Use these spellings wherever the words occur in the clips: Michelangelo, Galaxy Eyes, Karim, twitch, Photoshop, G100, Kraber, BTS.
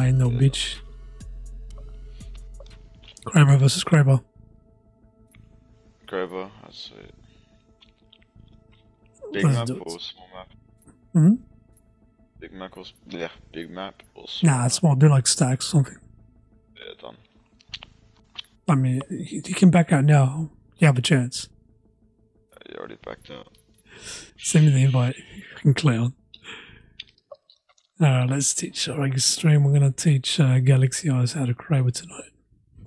I know, bitch. Kraber versus Kraber. Kraber, that's it. Big map or small map? Mm-hmm. Big map or small map? Nah, small. They're like stacks, something. Yeah, done. I mean, he can back out now. You have a chance. You already backed out. Send me the invite. I can clear on. Alright, let's teach our extreme. We're gonna teach Galaxy Eyes how to Kraber tonight.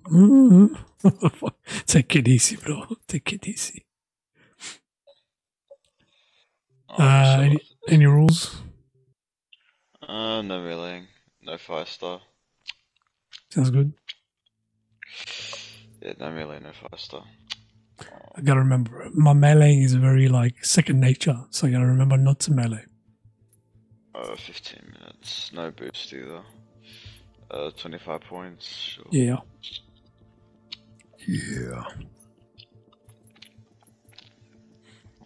Mm-hmm. Take it easy, bro. Take it easy. Any rules? No really. No 5-star. Sounds good. Yeah, no melee, no 5-star. I gotta remember, my melee is very like second nature, so I gotta remember not to melee. 15 minutes, no boost either. 25 points, sure. Yeah. Yeah.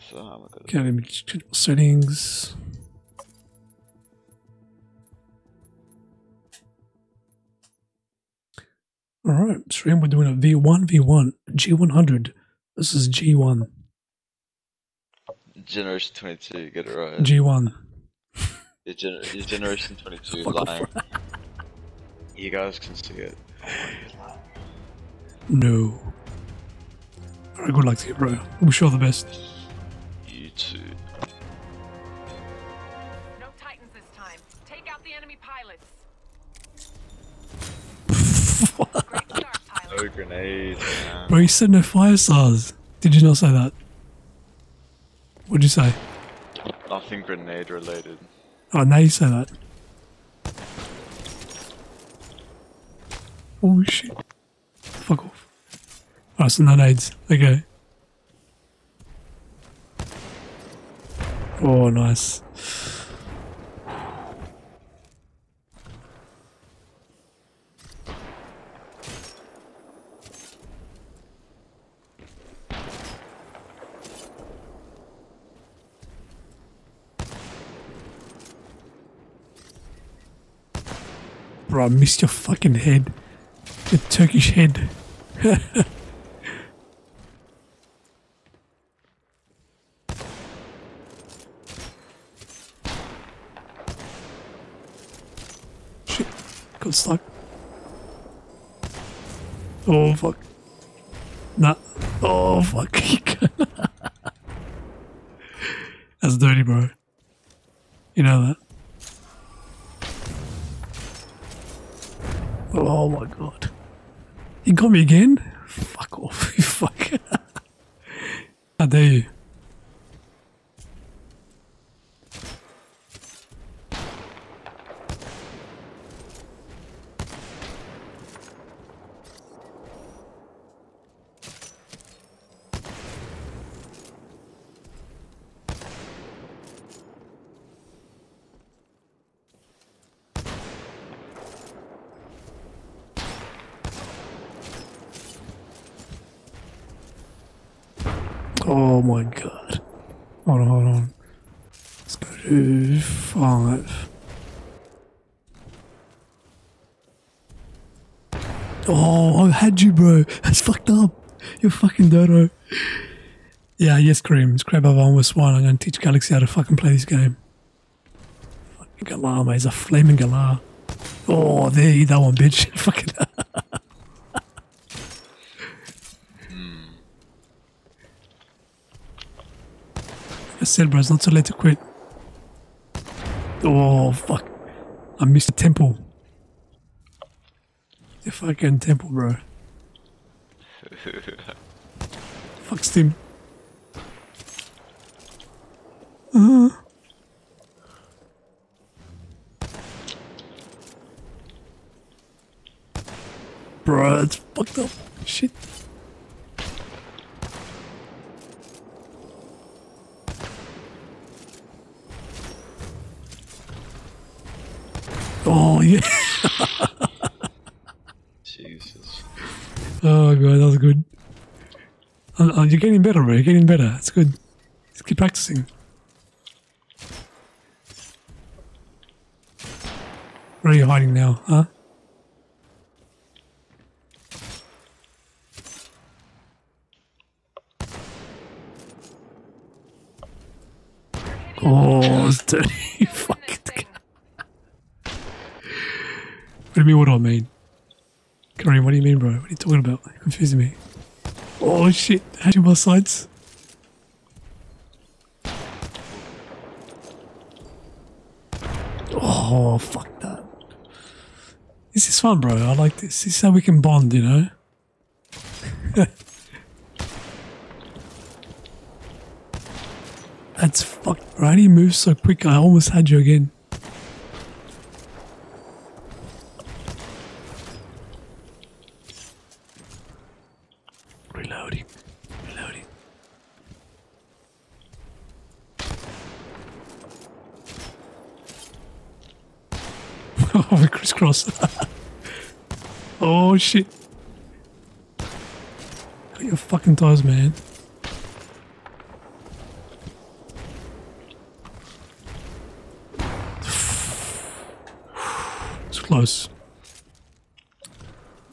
So I'm gonna go to settings. Alright, stream, we're doing a V1v1, G100 versus G1. Generation 22, get it right. G1. You're Generation 22, lying. You guys can see it. No. Alright, good luck to you, bro. I'm sure the best. You too. No Titans this time. Take out the enemy pilots. Great start, pilot. No grenades, man. Bro, you said no 5-stars. Did you not say that? What'd you say? Nothing grenade related. Oh, now you say that. Oh shit. Fuck off. Alright, so no nades. Okay. Oh, nice. Bro, I missed your fucking head. Your Turkish head. Shit, got stuck. Oh fuck. Nah. Oh fuck. That's dirty, bro. You know that. Oh my god. You got me again? Fuck off, you fuck. How dare you? Oh my god. Hold on, hold on. Let's go to 5. Oh, I had you, bro. That's fucked up. You're fucking dodo. Yeah, yes, Kareem. It's Kraber vs. One. I'm gonna teach Galaxy how to fucking play this game. Fucking Galar, mate. He's a flaming Galar. Oh, there, eat that one, bitch. Fucking said, bro, it's not so late to quit. Oh fuck, I missed the temple. The fucking temple, bro. Fuck Steam. Bro, it's fucked up. Shit. Oh yeah. Jesus. Oh god, that was good. You're getting better, bro. You're getting better. It's good. Just keep practicing. Where are you hiding now, huh? Oh, it's dirty. Fuck. What do you mean, what do I mean? Kareem, what do you mean, bro? What are you talking about? You're confusing me. Oh, shit. How do you both sides? Oh, fuck that. This is fun, bro. I like this. This is how we can bond, you know? That's fucked, bro. How do you move so quick? I almost had you again. Reloading. Reloading. Oh, we crisscross. Oh, shit. Look at your fucking toes, man. It's close.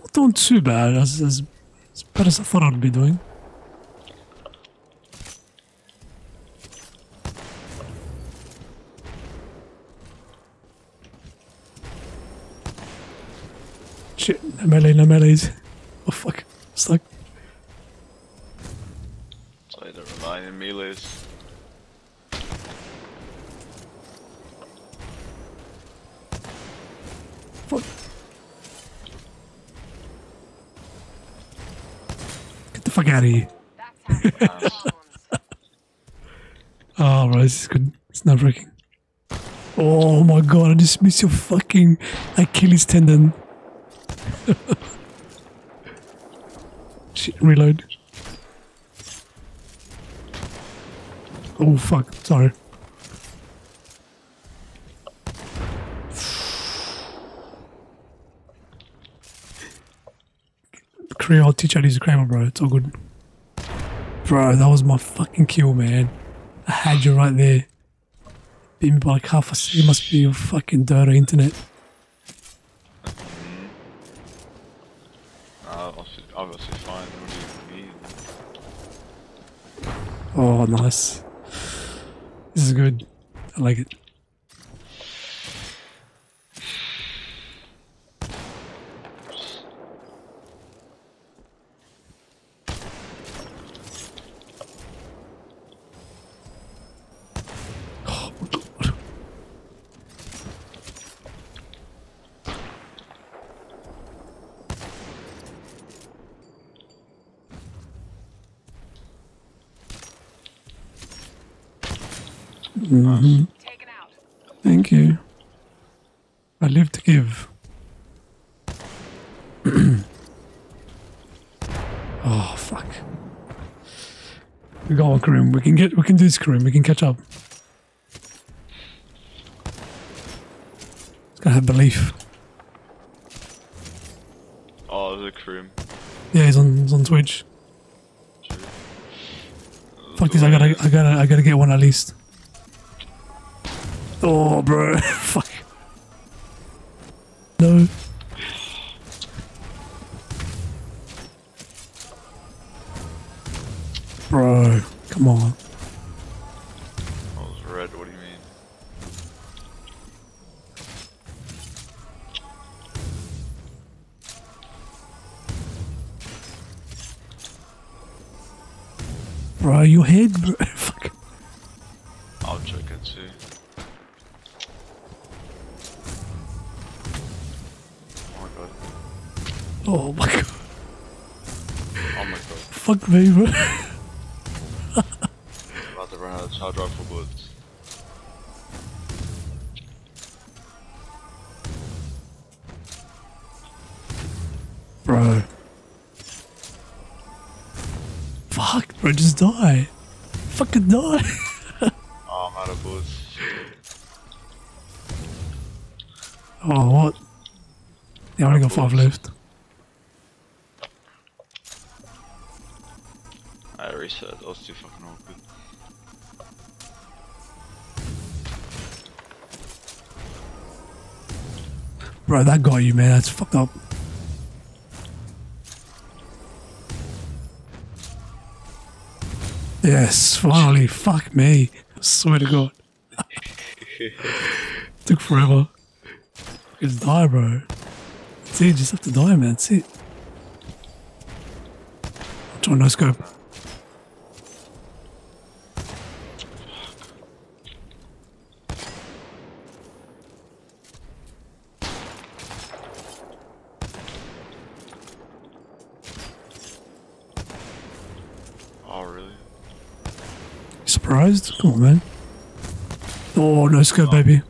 Not doing too bad, as bad as I thought I'd be doing. Shit, no melee, no melees. Oh fuck, I'm stuck. I don't rely on melees. Fuck. Get the fuck out of here. Oh bro, this is good. It's nerve-wracking. Oh my god, I just missed your fucking Achilles tendon. Shit, reload. Oh fuck, sorry. Korea, I'll teach you how to use a Kraber, bro. It's all good. Bro, that was my fucking kill, man. I had you right there. Beat me by like half a second. It must be your fucking dirty internet. Obviously fine. What do you mean? Oh, nice. This is good. I like it. Oh my god. Mm-hmm. Thank you. I live to give. Oh fuck. We got one, Karim. We can do this, Karim. We can catch up. It's gotta have belief. Oh, there's a Karim. Yeah, he's on Twitch. Sure. Fuck this, I gotta get one at least. Oh, bro, fuck. No. Bro, come on. I was red, what do you mean? Bro, your head, bro, fuck. I'll check it too. Oh my god. Oh my god. Fuck me, bro. I'm about to run out of hard drive for bullets. Bro. Fuck, bro, just die. Fucking die. Oh, I'm out of bullets. Oh, what? Yeah, I only got 5 left. I reset, that was too fucking awkward. Bro, that got you, man, that's fucked up. Yes, finally, fuck me. I swear to god. Took forever. Just die, bro. That's it, you just have to die, man. That's it. I'm trying no scope. Surprised? Come on, man. Oh, no scope, baby.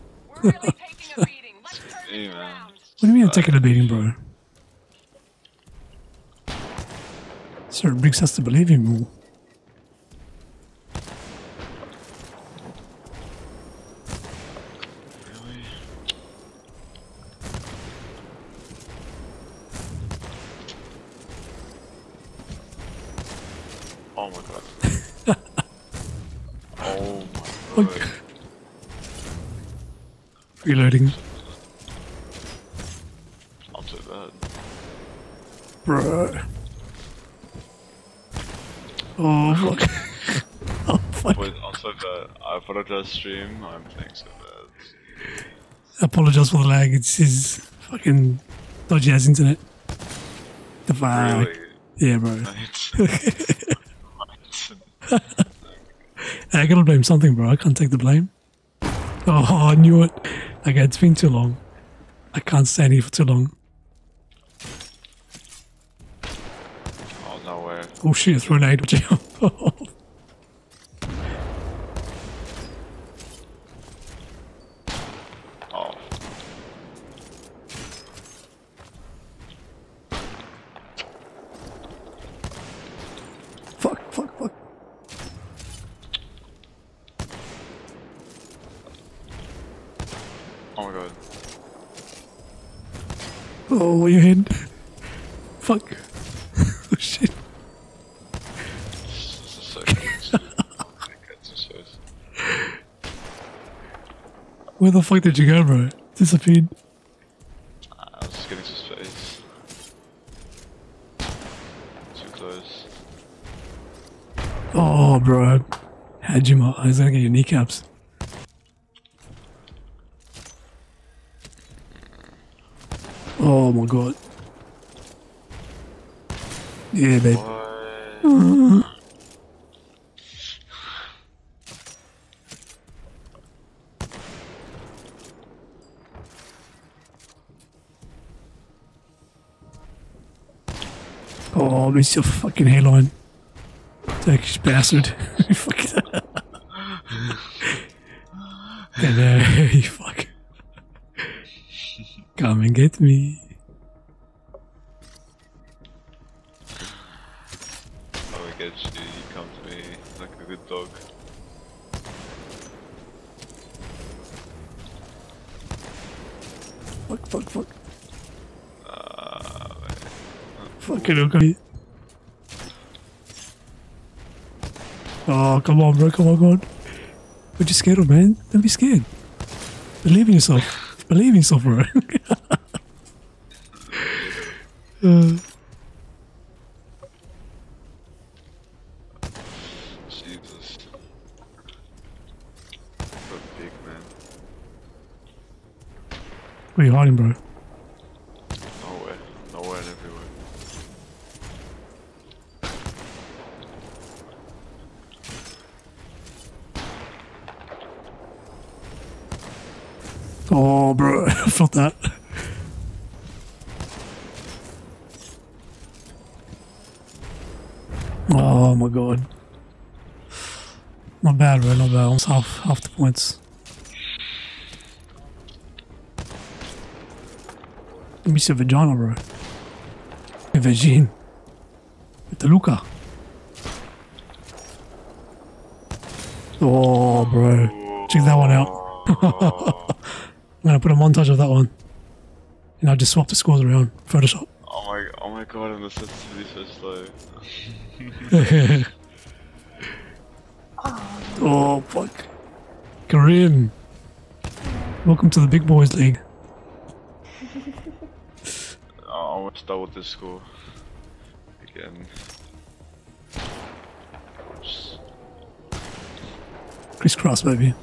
We're really taking a beating. Let's turn it around. What do you mean I'm taking a beating, bro? Sir Briggs has to believe him more. Really? Oh my god. Oh my god. Reloading. Not so bad. Bro. Oh fuck. Oh fuck. Wait, I'm so bad. I apologize, stream. I'm playing so bad. I apologize for the lag. It's his fucking dodgy ass internet. The fuck. Really? Yeah, bro. I gotta blame something, bro. I can't take the blame. Oh, I knew it. Okay, it's been too long. I can't stand here for too long. Oh, no way. Oh shit, I threw an 8 at you. Oh. Fuck, fuck, fuck. Oh my god. Oh, your head. Fuck. Oh shit. This is so close. Where the fuck did you go, bro? Disappeared. I was just getting some space. Too close. Oh, bro. Had you, I was gonna get your kneecaps. Oh my god. Yeah, babe. Oh, miss your fucking hairline. Turkish bastard. Fuck that. Hello, you fuck. Come and get me. I will get you, you come to me like a good dog. Fuck, fuck, fuck. Fuck it, okay. Oh, come on, bro, come on, come on. What you scared of, man? Don't be scared. Believe in yourself. Believe in yourself, bro. Jesus. Got big, man. Where are you hiding, bro? Nowhere. Nowhere and everywhere. Oh, bro, I felt that. Oh my god. Not bad, bro, not bad. Almost half the points. I miss your vagina, bro. Your vagina. With the Luca. Oh, bro. Check that one out. I'm gonna put a montage of that one, and I'll just swap the scores around. Photoshop. Oh my god! I'm the sensitivity so slow. Oh fuck! Karim, welcome to the big boys league. I almost doubled this score again. Crisscross, baby.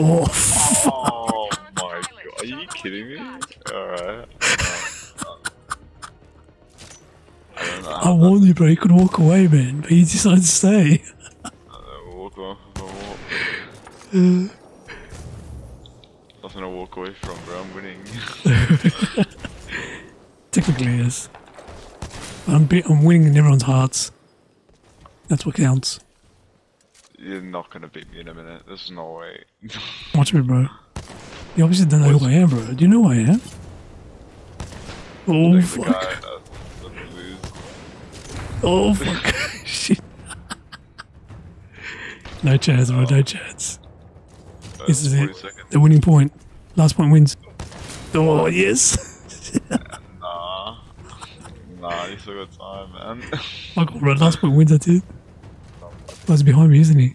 Oh, fuck. Oh my god, are you kidding me? Alright. I warned you, bro. You could walk away, man, but you decided to stay. Walk. Nothing to walk away from, bro. I'm winning. Technically, yes. I'm winning in everyone's hearts. That's what counts. You're not gonna beat me in a minute. There's no way. Watch me, bro. You obviously don't know who I am, bro. Do you know who I am? Oh fuck! Oh fuck! Shit! No chance, bro. No chance. This is it. Seconds. The winning point. Last point wins. Oh yes! Nah, you still got time, man. Fuck, bro. Last point wins. That's it. He's behind me, isn't he?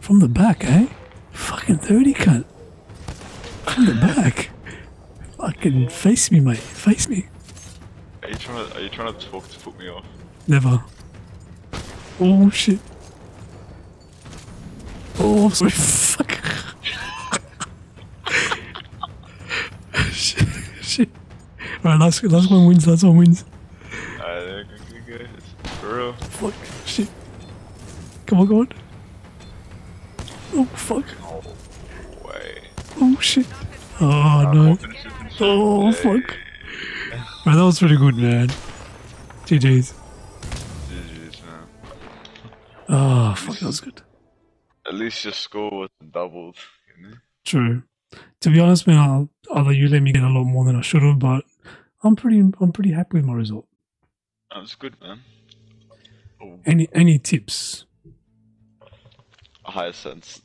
From the back, eh? Fucking 30 cunt. From the back. Fucking face me, mate. Face me. Are you trying to talk to put me off? Never. Oh shit. Oh, I'm sorry. Fuck. Shit. Shit. Alright, last one wins. Last one wins. Alright, good. For real. Fuck. Shit. Come on, go on. Oh, fuck. No way. Oh, shit. Oh, no. Oh, fuck. Man, that was pretty good, man. GG's. GG's, man. Oh, fuck, that was good. At least your score was doubled, you know? True. To be honest, man, although you let me get a lot more than I should have, but I'm pretty happy with my result. That was good, man. Any tips? Higher sense.